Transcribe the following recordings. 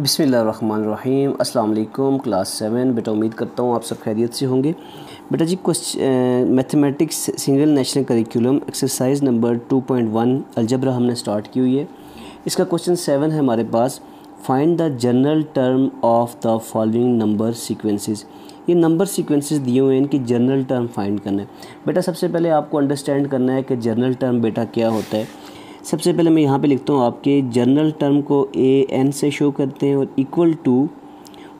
बिस्मिल्लाहिर्रहमानिर्रहीम। अस्सलाम वालेकुम क्लास 7। बेटा उम्मीद करता हूँ आप सब खैरियत से होंगे। बेटा जी कुछ mathematics single national curriculum exercise number 2.1 algebra हमने स्टार्ट की हुई है। इसका क्वेश्चन 7 है हमारे पास। Find the general term of the following number sequences. ये नंबर सीक्वेंसेस दिए हुए हैं, इनकी जनरल टर्म फाइंड करना है। बेटा सबसे पहले आपको अंडरस्टैंड करना है कि जनरल टर्म बेटा क्या होता है। सबसे पहले मैं यहाँ पे लिखता हूँ आपके जनरल टर्म को AN से शो करते हैं और इक्वल टू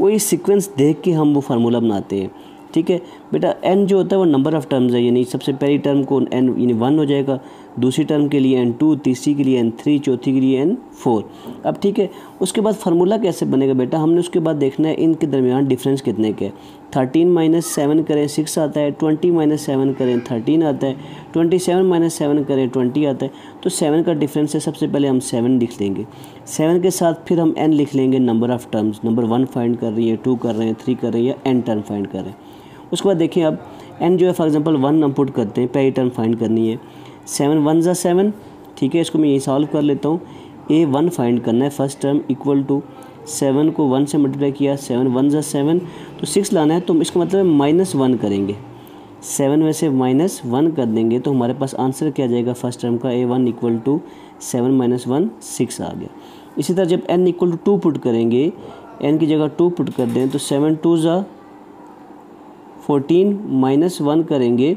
वो ये सीक्वेंस देख के हम वो फार्मूला बनाते हैं। ठीक है बेटा, N जो होता है वो नंबर ऑफ़ टर्म्स है, यानी सबसे पहली टर्म को N यानी 1 हो जाएगा, दूसरी टर्म के लिए N2, तीसरी के लिए N3, चौथी के लिए N4। अब ठीक है, उसके बाद फार्मूला कैसे बनेगा बेटा, हमने उसके बाद देखना है इनके दरमियान डिफरेंस कितने का है। 13 - 7 करें 6 आता है, 20 - 7 करें 13 आता है, 27 - 7 करें 20 आता है। तो 7 का डिफरेंस है, सबसे पहले हम 7 लिख लेंगे। 7 के साथ फिर हम N लिख लेंगे number of terms. Number 1 find कर रही है, 2 कर रहे हैं, 3 कर रही है, N टर्म फाइंड कर रहे हैं। उसके बाद देखें अब N जो है फॉर एग्जांपल 1 इनपुट करते हैं, पहली टर्म फाइंड करनी है। 7 - 1 = 7। ठीक है, इसको मैं यही सॉल्व कर लेता हूँ। A1 फाइंड करना है फर्स्ट टर्म, इक्वल टू 7 को 1 से मल्टीप्लाई किया, 7 - 1 = 7 तो 6 लाना है। तो इसका मतलब -1 करेंगे, 7 में से -1 कर देंगे तो हमारे पास आंसर क्या जाएगा फर्स्ट टर्म का। A1 इक्वल टू 7 - 1 6 आ गया। इसी तरह जब N इक्वल टू 2 पुट करेंगे, N की जगह 2 पुट कर दें तो 7 - 2 = 14 - 1 करेंगे।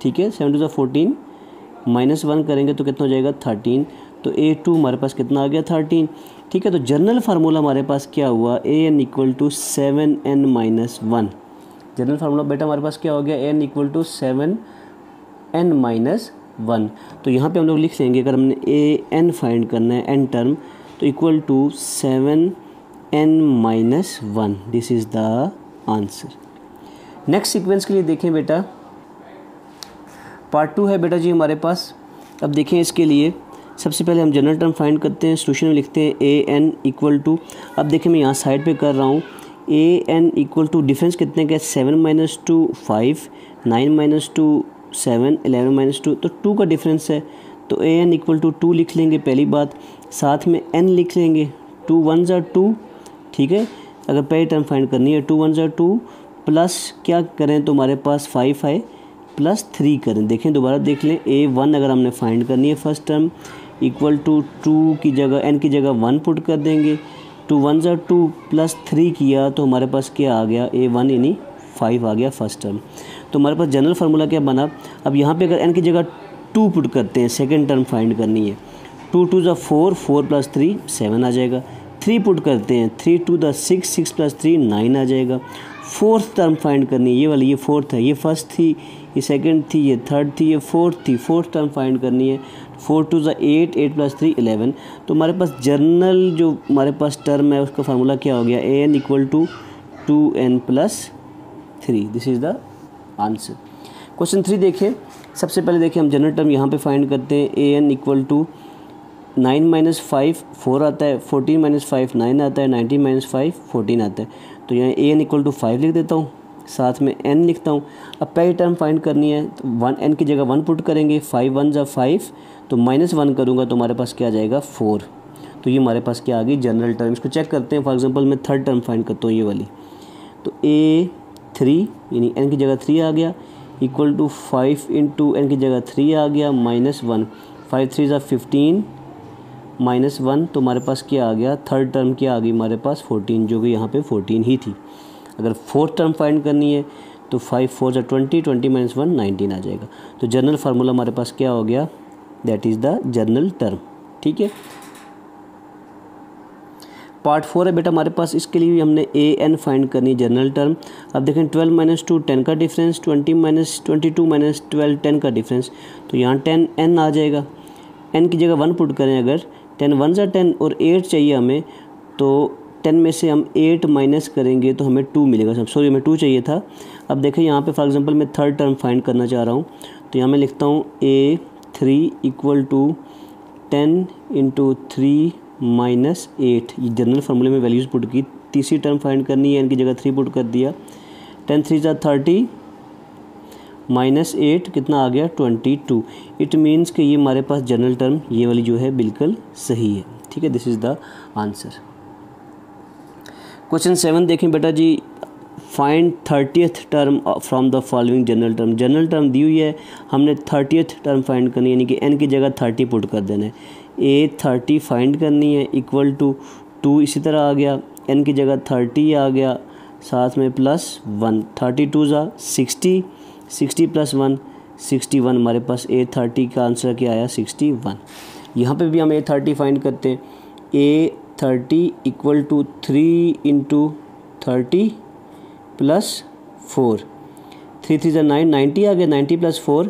ठीक है, 7 - 2 = 14 - 1 करेंगे तो कितना हो जाएगा 13। तो A2 हमारे पास कितना आ गया 13। ठीक है, तो जनरल फार्मूला हमारे पास क्या हुआ AN = 7N - 1। जनरल फार्मूला बेटा हमारे पास क्या हो गया AN = 7N - 1। तो यहाँ पे हम लोग लिख लेंगे, अगर हमने AN फाइंड करना है N टर्म तो equal to 7N - 1। This is the answer. Next sequence के लिए देखें बेटा पार्ट 2 है बेटा जी हमारे पास। अब देखें इसके लिए सबसे पहले हम जनरल टर्म फाइंड करते हैं, सोल्यूशन में लिखते हैं AN = अब देखें मैं यहाँ साइड पे कर रहा हूँ AN = डिफरेंस कितने का है, 7 - 2 5, 9 - 2 7, 11 - 2 तो 2 का डिफरेंस है। तो AN = 2 लिख लेंगे पहली बात, साथ में N लिख लेंगे। 2 1s are 2। ठीक है, अगर पहली टर्म फाइंड करनी है 2 1s are 2 प्लस क्या करें तो हमारे पास 5 आए, प्लस 3 करें। देखें दोबारा देख लें, A1 अगर हमने फाइंड करनी है फर्स्ट टर्म इक्वल टू 2 की जगह N की जगह 1 पुट कर देंगे, 2 1s are 2 प्लस 3 किया तो हमारे पास क्या आ गया A1 यानी 5 आ गया फर्स्ट टर्म। तो हमारे पास जनरल फार्मूला क्या बना। अब यहाँ पे अगर N की जगह 2 पुट करते हैं, सेकंड टर्म फाइंड करनी है, 2 - 2 = 4, 4 + 3 = 7 आ जाएगा। 3 पुट करते हैं, 3 - 2 = 6, 6 + 3 = 9 आ जाएगा। फोर्थ टर्म फाइंड करनी है, ये वाली, ये फोर्थ है, ये फर्स्ट थी, ये सेकंड थी, ये थर्ड थी, ये फोर्थ थी, फोर्थ टर्म फाइंड करनी है। 4 - 2 = 8, 8 + 3 = 11 तो हमारे पास जनरल जो हमारे पास टर्म है उसका फार्मूला क्या हो गया AN = 2N + 3। This is the answer. Question 3 देखिए, सबसे पहले देखिए हम जनरल टर्म यहाँ पे फाइंड करते हैं। AN = 9 - 5 4 आता है, 14 - 5 9 आता है, 19 - 5 14 आता है। तो यहाँ AN = 5 लिख देता हूँ, साथ में N लिखता हूँ। अब पहली टर्म फाइंड करनी है तो 1 N की जगह 1 पुट करेंगे, 5 1s are 5 तो -1 करूँगा तो हमारे पास क्या जाएगा 4। तो ये हमारे पास क्या आ गई जनरल टर्म। इसको चेक करते हैं, फॉर एग्जांपल मैं थर्ड टर्म फाइंड करता हूँ, ये वाली। तो A3 यानी N की जगह 3 आ गया, इक्वल टू 5 × N की जगह 3 आ गया, -1 5 × 3 = 15 -1 तो हमारे पास क्या आ गया थर्ड टर्म, क्या आ गई हमारे पास 14, जो कि यहाँ पे 14 ही थी। अगर फोर्थ टर्म फाइंड करनी है तो 5 - 4 = 20, 20 - 1 19 आ जाएगा। तो जनरल फार्मूला हमारे पास क्या हो गया, that is the general term. ठीक है, पार्ट 4 है बेटा हमारे पास। इसके लिए भी हमने AN फाइंड करनी है जनरल टर्म। अब देखें 12 - 2 10 का डिफरेंस, 20 - 22 - 12 10 का डिफरेंस। तो यहाँ 10N आ जाएगा, N की जगह 1 पुट करें, अगर 10 1s are 10 और 8 चाहिए हमें तो 10 में से हम 8 माइनस करेंगे तो हमें 2 मिलेगा। सॉरी, हमें 2 चाहिए था। अब देखें यहाँ पे फॉर एग्जांपल मैं थर्ड टर्म फाइंड करना चाह रहा हूँ, तो यहाँ मैं लिखता हूँ A3 = 10 × 3 - 8। ये जनरल फार्मूले में वैल्यूज़ पुट की। तीसरी टर्म फाइंड करनी है, N की जगह 3 पुट कर दिया, 10 × 3 = 30 -8 कितना आ गया 22। इट मीन्स कि ये हमारे पास जनरल टर्म ये वाली जो है बिल्कुल सही है। ठीक है, this is the answer. Question 7 देखें बेटा जी, find 30th term from the following general term. General term दी हुई है, हमने 30th टर्म फाइंड करनी है, यानी कि n की जगह 30 पुट कर देना है। ए 30 फाइंड करनी है, इक्वल टू 2 इसी तरह आ गया, n की जगह 30 आ गया, साथ में प्लस 1, 32 जा 60, 60 प्लस 1 61। हमारे पास ए 30 का आंसर क्या आया 61। यहाँ पे भी हम ए 30 फाइंड करते हैं, A 30 equal to 3 into 30 plus 4, 3 3 9, 90 आ गया, 90 प्लस 4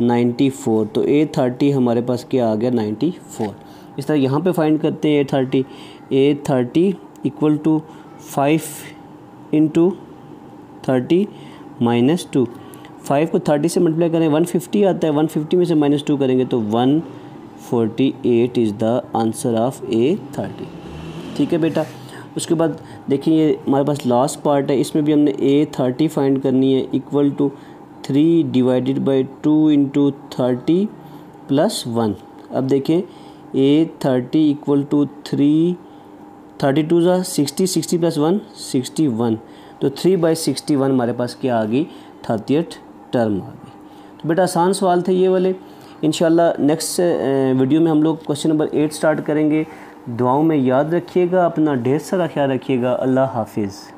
94। तो ए 30 हमारे पास क्या आ गया 94। इस तरह यहाँ पे फाइंड करते हैं A 30 equal to 5 into 30 minus 2, 5 को 30 से मल्टीप्लाई करें 150 आता है, 150 में से माइनस 2 करेंगे तो 148 is the answer of A30। ठीक है बेटा, उसके बाद देखिए ये हमारे पास लास्ट पार्ट है, इसमें भी हमने A30 फाइंड करनी है, equal to 3 divided by 2 into 30 plus 1। अब देखिए A30 इक्वल टू 3, 32 ज़ा 60, 60 प्लस 1 61। तो 3/61 हमारे पास क्या आ गई 30th टर्म आ गई। तो बेटा आसान सवाल थे ये वाले। इंशाल्लाह नेक्स्ट वीडियो में हम लोग क्वेश्चन नंबर 8 स्टार्ट करेंगे। दुआओं में याद रखिएगा, अपना ढेर सारा ख्याल रखिएगा। अल्लाह हाफिज़।